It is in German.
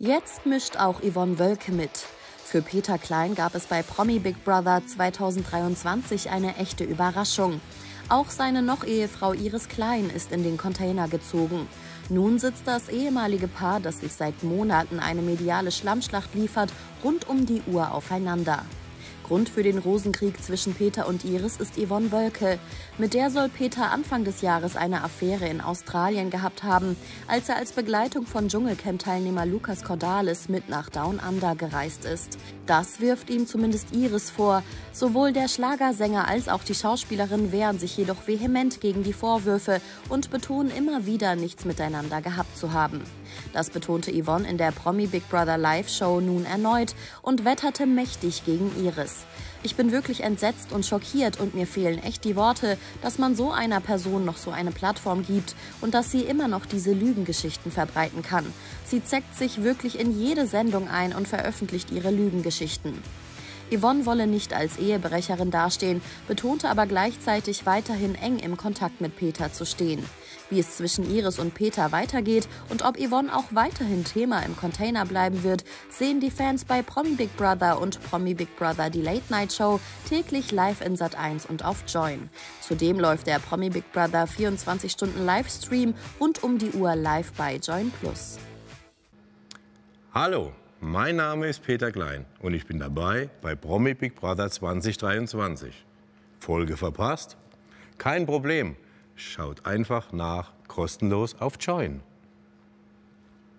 Jetzt mischt auch Yvonne Wölke mit. Für Peter Klein gab es bei Promi Big Brother 2023 eine echte Überraschung. Auch seine Noch-Ehefrau Iris Klein ist in den Container gezogen. Nun sitzt das ehemalige Paar, das sich seit Monaten eine mediale Schlammschlacht liefert, rund um die Uhr aufeinander. Grund für den Rosenkrieg zwischen Peter und Iris ist Yvonne Wölke. Mit der soll Peter Anfang des Jahres eine Affäre in Australien gehabt haben, als er als Begleitung von Dschungelcamp-Teilnehmer Lucas Cordalis mit nach Down Under gereist ist. Das wirft ihm zumindest Iris vor. Sowohl der Schlagersänger als auch die Schauspielerin wehren sich jedoch vehement gegen die Vorwürfe und betonen immer wieder, nichts miteinander gehabt zu haben. Das betonte Yvonne in der Promi Big Brother Live-Show nun erneut und wetterte mächtig gegen Iris. Ich bin wirklich entsetzt und schockiert und mir fehlen echt die Worte, dass man so einer Person noch so eine Plattform gibt und dass sie immer noch diese Lügengeschichten verbreiten kann. Sie zeckt sich wirklich in jede Sendung ein und veröffentlicht ihre Lügengeschichten. Yvonne wolle nicht als Ehebrecherin dastehen, betonte aber gleichzeitig weiterhin eng im Kontakt mit Peter zu stehen. Wie es zwischen Iris und Peter weitergeht und ob Yvonne auch weiterhin Thema im Container bleiben wird, sehen die Fans bei Promi Big Brother und Promi Big Brother die Late Night Show täglich live in Sat.1 und auf Joyn. Zudem läuft der Promi Big Brother 24-Stunden-Livestream rund um die Uhr live bei Joyn+. Hallo, mein Name ist Peter Klein und ich bin dabei bei Promi Big Brother 2023. Folge verpasst? Kein Problem. Schaut einfach nach, kostenlos auf Joyn.